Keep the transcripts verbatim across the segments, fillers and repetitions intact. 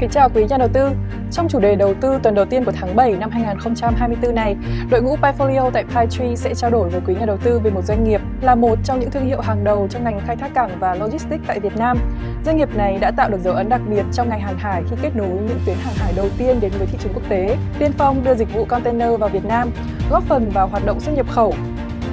Kính chào quý nhà đầu tư. Trong chủ đề đầu tư tuần đầu tiên của tháng bảy năm hai nghìn không trăm hai mươi tư này, đội ngũ Pinefolio tại Pinetree sẽ trao đổi với quý nhà đầu tư về một doanh nghiệp là một trong những thương hiệu hàng đầu trong ngành khai thác cảng và logistics tại Việt Nam. Doanh nghiệp này đã tạo được dấu ấn đặc biệt trong ngành hàng hải khi kết nối những tuyến hàng hải đầu tiên đến với thị trường quốc tế, tiên phong đưa dịch vụ container vào Việt Nam, góp phần vào hoạt động xuất nhập khẩu.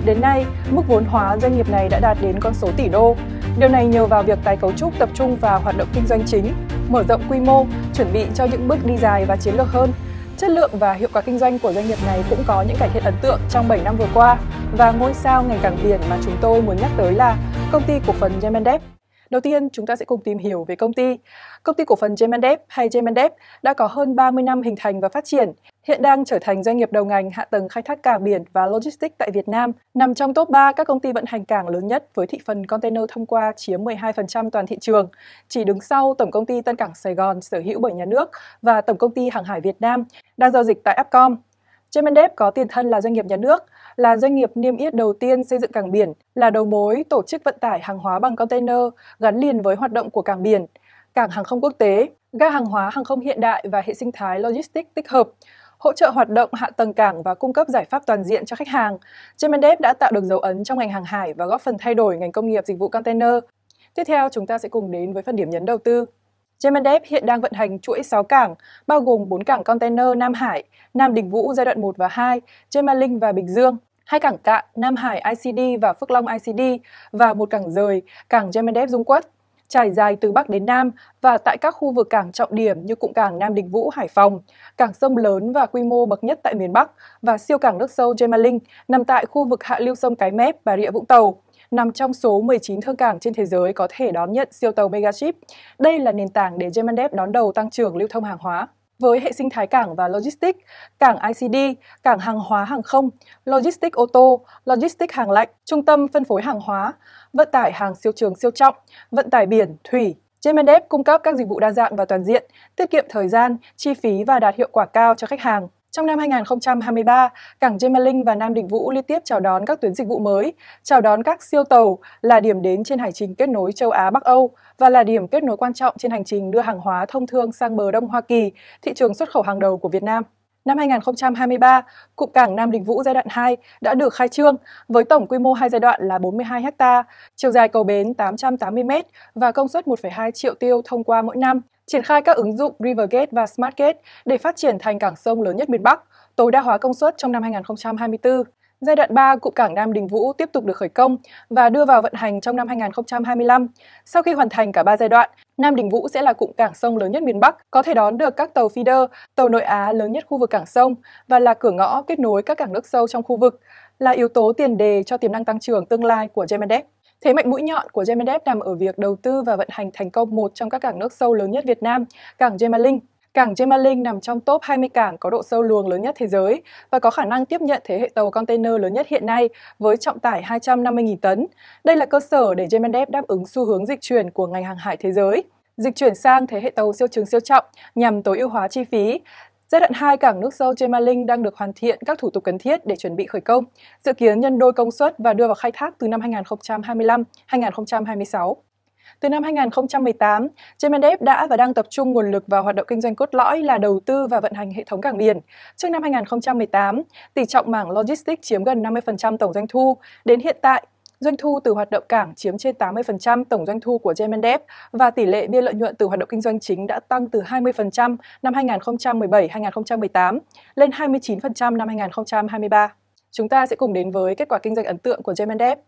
Đến nay, mức vốn hóa doanh nghiệp này đã đạt đến con số tỷ đô. Điều này nhờ vào việc tái cấu trúc tập trung vào hoạt động kinh doanh chính, mở rộng quy mô, chuẩn bị cho những bước đi dài và chiến lược hơn. Chất lượng và hiệu quả kinh doanh của doanh nghiệp này cũng có những cải thiện ấn tượng trong bảy năm vừa qua. Và ngôi sao ngành cảng biển mà chúng tôi muốn nhắc tới là công ty cổ phần Gemadept. Đầu tiên, chúng ta sẽ cùng tìm hiểu về công ty. Công ty cổ phần Gemadept hay Gemadept đã có hơn ba mươi năm hình thành và phát triển, hiện đang trở thành doanh nghiệp đầu ngành hạ tầng khai thác cảng biển và logistics tại Việt Nam, nằm trong top ba các công ty vận hành cảng lớn nhất với thị phần container thông qua chiếm mười hai phần trăm toàn thị trường, chỉ đứng sau Tổng công ty Tân Cảng Sài Gòn sở hữu bởi nhà nước và Tổng công ty Hàng hải Việt Nam đang giao dịch tại Upcom. Gemadept có tiền thân là doanh nghiệp nhà nước, là doanh nghiệp niêm yết đầu tiên xây dựng cảng biển, là đầu mối tổ chức vận tải hàng hóa bằng container gắn liền với hoạt động của cảng biển, cảng hàng không quốc tế, ga hàng hóa hàng không hiện đại và hệ sinh thái logistics tích hợp, hỗ trợ hoạt động hạ tầng cảng và cung cấp giải pháp toàn diện cho khách hàng. Gemadept đã tạo được dấu ấn trong ngành hàng hải và góp phần thay đổi ngành công nghiệp dịch vụ container. Tiếp theo, chúng ta sẽ cùng đến với phần điểm nhấn đầu tư. Gemadept hiện đang vận hành chuỗi sáu cảng, bao gồm bốn cảng container Nam Hải, Nam Đình Vũ giai đoạn một và hai, Gemalink và Bình Dương, hai cảng cạn Nam Hải I C D và Phước Long I C D và một cảng rời, cảng Gemadept Dung Quất, trải dài từ Bắc đến Nam và tại các khu vực cảng trọng điểm như cụm cảng Nam Đình Vũ, Hải Phòng, cảng sông lớn và quy mô bậc nhất tại miền Bắc và siêu cảng nước sâu Gemalink nằm tại khu vực hạ lưu sông Cái Mép, Bà Rịa Vũng Tàu, nằm trong số mười chín thương cảng trên thế giới có thể đón nhận siêu tàu Megaship. Đây là nền tảng để Gemadept đón đầu tăng trưởng lưu thông hàng hóa. Với hệ sinh thái cảng và logistics, cảng I C D, cảng hàng hóa hàng không, logistics ô tô, logistics hàng lạnh, trung tâm phân phối hàng hóa, vận tải hàng siêu trường siêu trọng, vận tải biển, thủy, Gemadept cung cấp các dịch vụ đa dạng và toàn diện, tiết kiệm thời gian, chi phí và đạt hiệu quả cao cho khách hàng. Trong năm hai nghìn không trăm hai mươi ba, cảng Gemalink và Nam Đình Vũ liên tiếp chào đón các tuyến dịch vụ mới, chào đón các siêu tàu là điểm đến trên hành trình kết nối châu Á Bắc Âu và là điểm kết nối quan trọng trên hành trình đưa hàng hóa thông thương sang bờ Đông Hoa Kỳ, thị trường xuất khẩu hàng đầu của Việt Nam. Năm hai nghìn không trăm hai mươi ba, cụm cảng Nam Đình Vũ giai đoạn hai đã được khai trương với tổng quy mô hai giai đoạn là bốn mươi hai ha, chiều dài cầu bến tám trăm tám mươi mét và công suất một phẩy hai triệu tiêu thông qua mỗi năm. Triển khai các ứng dụng Rivergate và Smartgate để phát triển thành cảng sông lớn nhất miền Bắc, tối đa hóa công suất trong năm hai nghìn không trăm hai mươi tư. Giai đoạn ba, cụm cảng Nam Đình Vũ tiếp tục được khởi công và đưa vào vận hành trong năm hai nghìn không trăm hai mươi lăm. Sau khi hoàn thành cả ba giai đoạn, Nam Đình Vũ sẽ là cụm cảng sông lớn nhất miền Bắc, có thể đón được các tàu feeder, tàu nội Á lớn nhất khu vực cảng sông và là cửa ngõ kết nối các cảng nước sâu trong khu vực, là yếu tố tiền đề cho tiềm năng tăng trưởng tương lai của Gemadept. Thế mạnh mũi nhọn của Gemadept nằm ở việc đầu tư và vận hành thành công một trong các cảng nước sâu lớn nhất Việt Nam, cảng Gemalink. Cảng Gemalink nằm trong top hai mươi cảng có độ sâu luồng lớn nhất thế giới và có khả năng tiếp nhận thế hệ tàu container lớn nhất hiện nay với trọng tải hai trăm năm mươi nghìn tấn. Đây là cơ sở để Gemadept đáp ứng xu hướng dịch chuyển của ngành hàng hải thế giới, dịch chuyển sang thế hệ tàu siêu trường siêu trọng nhằm tối ưu hóa chi phí. Giai đoạn hai cảng nước sâu Gemalink đang được hoàn thiện các thủ tục cần thiết để chuẩn bị khởi công, dự kiến nhân đôi công suất và đưa vào khai thác từ năm hai nghìn không trăm hai mươi lăm đến hai nghìn không trăm hai mươi sáu. Từ năm hai nghìn không trăm mười tám, Gemadept đã và đang tập trung nguồn lực vào hoạt động kinh doanh cốt lõi là đầu tư và vận hành hệ thống cảng biển. Trước năm hai nghìn không trăm mười tám, tỷ trọng mảng logistics chiếm gần năm mươi phần trăm tổng doanh thu. Đến hiện tại, doanh thu từ hoạt động cảng chiếm trên tám mươi phần trăm tổng doanh thu của Gemadept và tỷ lệ biên lợi nhuận từ hoạt động kinh doanh chính đã tăng từ hai mươi phần trăm năm hai nghìn không trăm mười bảy đến hai nghìn không trăm mười tám lên hai mươi chín phần trăm năm hai nghìn không trăm hai mươi ba. Chúng ta sẽ cùng đến với kết quả kinh doanh ấn tượng của Gemadept.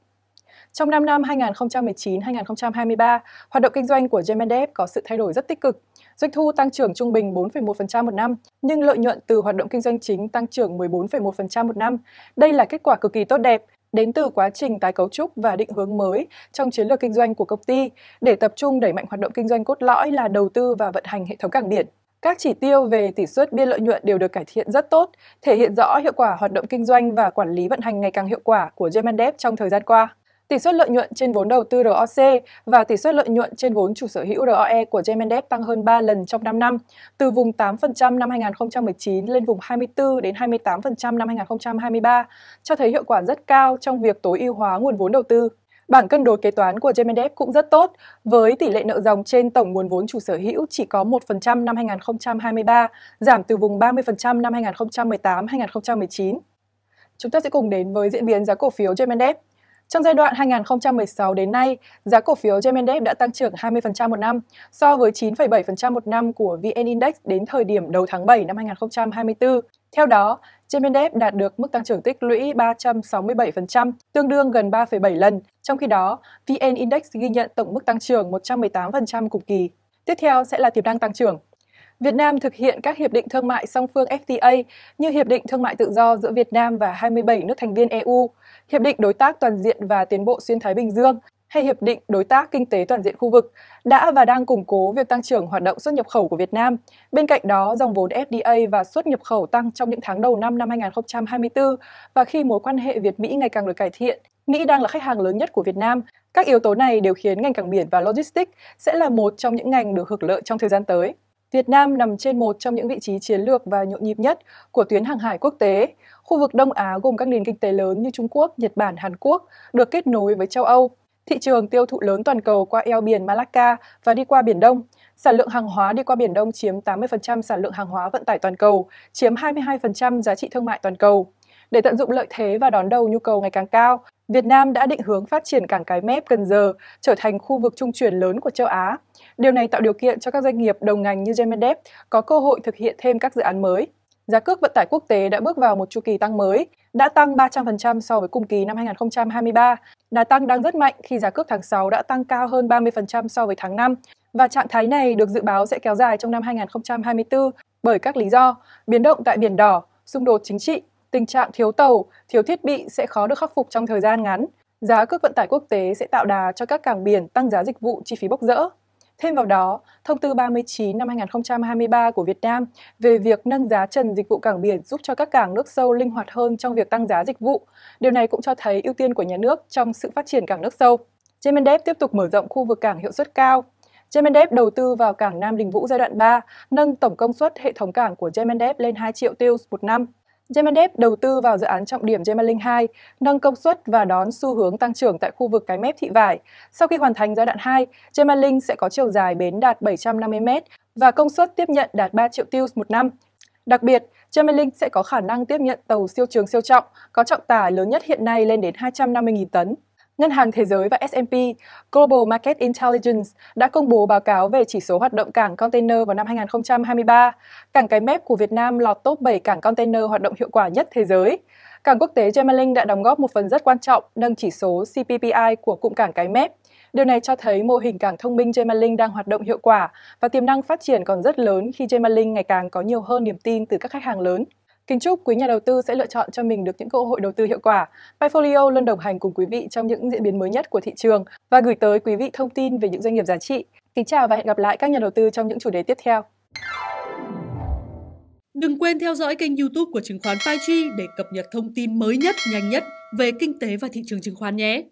Trong năm năm hai nghìn không trăm mười chín đến hai nghìn không trăm hai mươi ba, hoạt động kinh doanh của Gemadept có sự thay đổi rất tích cực. Doanh thu tăng trưởng trung bình bốn phẩy một phần trăm một năm, nhưng lợi nhuận từ hoạt động kinh doanh chính tăng trưởng mười bốn phẩy một phần trăm một năm. Đây là kết quả cực kỳ tốt đẹp, đến từ quá trình tái cấu trúc và định hướng mới trong chiến lược kinh doanh của công ty để tập trung đẩy mạnh hoạt động kinh doanh cốt lõi là đầu tư và vận hành hệ thống cảng biển. Các chỉ tiêu về tỷ suất biên lợi nhuận đều được cải thiện rất tốt, thể hiện rõ hiệu quả hoạt động kinh doanh và quản lý vận hành ngày càng hiệu quả của Gemadept trong thời gian qua. Tỷ suất lợi nhuận trên vốn đầu tư R O C và tỷ suất lợi nhuận trên vốn chủ sở hữu R O E của Gemadept tăng hơn ba lần trong năm năm, từ vùng tám phần trăm năm hai nghìn không trăm mười chín lên vùng hai mươi tư đến hai mươi tám phần trăm năm hai nghìn không trăm hai mươi ba, cho thấy hiệu quả rất cao trong việc tối ưu hóa nguồn vốn đầu tư. Bảng cân đối kế toán của Gemadept cũng rất tốt, với tỷ lệ nợ dòng trên tổng nguồn vốn chủ sở hữu chỉ có một phần trăm năm hai nghìn không trăm hai mươi ba, giảm từ vùng ba mươi phần trăm năm hai nghìn không trăm mười tám đến hai nghìn không trăm mười chín. Chúng ta sẽ cùng đến với diễn biến giá cổ phiếu Gemadept. Trong giai đoạn hai nghìn không trăm mười sáu đến nay, giá cổ phiếu Gemadept đã tăng trưởng hai mươi phần trăm một năm so với chín phẩy bảy phần trăm một năm của vê en Index đến thời điểm đầu tháng bảy năm hai nghìn không trăm hai mươi tư. Theo đó, Gemadept đạt được mức tăng trưởng tích lũy ba trăm sáu mươi bảy phần trăm, tương đương gần ba phẩy bảy lần. Trong khi đó, vê en Index ghi nhận tổng mức tăng trưởng một trăm mười tám phần trăm cùng kỳ. Tiếp theo sẽ là tiềm năng tăng trưởng. Việt Nam thực hiện các hiệp định thương mại song phương ép tê a như Hiệp định Thương mại Tự do giữa Việt Nam và hai mươi bảy nước thành viên e u, Hiệp định Đối tác Toàn diện và Tiến bộ Xuyên Thái Bình Dương hay Hiệp định Đối tác Kinh tế Toàn diện khu vực đã và đang củng cố việc tăng trưởng hoạt động xuất nhập khẩu của Việt Nam. Bên cạnh đó, dòng vốn ép đê a và xuất nhập khẩu tăng trong những tháng đầu năm năm hai nghìn không trăm hai mươi tư và khi mối quan hệ Việt-Mỹ ngày càng được cải thiện, Mỹ đang là khách hàng lớn nhất của Việt Nam. Các yếu tố này đều khiến ngành cảng biển và logistics sẽ là một trong những ngành được hưởng lợi trong thời gian tới. Việt Nam nằm trên một trong những vị trí chiến lược và nhộn nhịp nhất của tuyến hàng hải quốc tế. Khu vực Đông Á gồm các nền kinh tế lớn như Trung Quốc, Nhật Bản, Hàn Quốc được kết nối với châu Âu. Thị trường tiêu thụ lớn toàn cầu qua eo biển Malacca và đi qua Biển Đông. Sản lượng hàng hóa đi qua Biển Đông chiếm tám mươi phần trăm sản lượng hàng hóa vận tải toàn cầu, chiếm hai mươi hai phần trăm giá trị thương mại toàn cầu. Để tận dụng lợi thế và đón đầu nhu cầu ngày càng cao, Việt Nam đã định hướng phát triển cảng Cái Mép Cần Giờ trở thành khu vực trung chuyển lớn của châu Á. Điều này tạo điều kiện cho các doanh nghiệp đầu ngành như Gemadept có cơ hội thực hiện thêm các dự án mới. Giá cước vận tải quốc tế đã bước vào một chu kỳ tăng mới, đã tăng ba trăm phần trăm so với cùng kỳ năm hai nghìn không trăm hai mươi ba. Đà tăng đang rất mạnh khi giá cước tháng sáu đã tăng cao hơn ba mươi phần trăm so với tháng năm và trạng thái này được dự báo sẽ kéo dài trong năm hai nghìn không trăm hai mươi tư bởi các lý do biến động tại Biển Đỏ, xung đột chính trị, tình trạng thiếu tàu, thiếu thiết bị sẽ khó được khắc phục trong thời gian ngắn. Giá cước vận tải quốc tế sẽ tạo đà cho các cảng biển tăng giá dịch vụ chi phí bốc rỡ. Thêm vào đó, Thông tư ba mươi chín năm hai nghìn không trăm hai mươi ba của Việt Nam về việc nâng giá trần dịch vụ cảng biển giúp cho các cảng nước sâu linh hoạt hơn trong việc tăng giá dịch vụ. Điều này cũng cho thấy ưu tiên của nhà nước trong sự phát triển cảng nước sâu. Gemadept tiếp tục mở rộng khu vực cảng hiệu suất cao. Gemadept đầu tư vào cảng Nam Đình Vũ giai đoạn ba, nâng tổng công suất hệ thống cảng của Gemadept lên hai triệu tiêu một năm. Gemadept đầu tư vào dự án trọng điểm Gemalink hai, nâng công suất và đón xu hướng tăng trưởng tại khu vực Cái Mép Thị Vải. Sau khi hoàn thành giai đoạn hai, Gemalink sẽ có chiều dài bến đạt bảy trăm năm mươi mét và công suất tiếp nhận đạt ba triệu tiêu một năm. Đặc biệt, Gemalink sẽ có khả năng tiếp nhận tàu siêu trường siêu trọng, có trọng tải lớn nhất hiện nay lên đến hai trăm năm mươi nghìn tấn. Ngân hàng Thế giới và ét and pê Global Market Intelligence đã công bố báo cáo về chỉ số hoạt động cảng container vào năm hai nghìn không trăm hai mươi ba. Cảng Cái Mép của Việt Nam lọt top bảy cảng container hoạt động hiệu quả nhất thế giới. Cảng quốc tế Gemalink đã đóng góp một phần rất quan trọng nâng chỉ số xê pê pê i của cụm cảng Cái Mép. Điều này cho thấy mô hình cảng thông minh Gemalink đang hoạt động hiệu quả và tiềm năng phát triển còn rất lớn khi Gemalink ngày càng có nhiều hơn niềm tin từ các khách hàng lớn. Kính chúc quý nhà đầu tư sẽ lựa chọn cho mình được những cơ hội đầu tư hiệu quả. Pinefolio luôn đồng hành cùng quý vị trong những diễn biến mới nhất của thị trường và gửi tới quý vị thông tin về những doanh nghiệp giá trị. Kính chào và hẹn gặp lại các nhà đầu tư trong những chủ đề tiếp theo. Đừng quên theo dõi kênh YouTube của chứng khoán Pinetree để cập nhật thông tin mới nhất, nhanh nhất về kinh tế và thị trường chứng khoán nhé.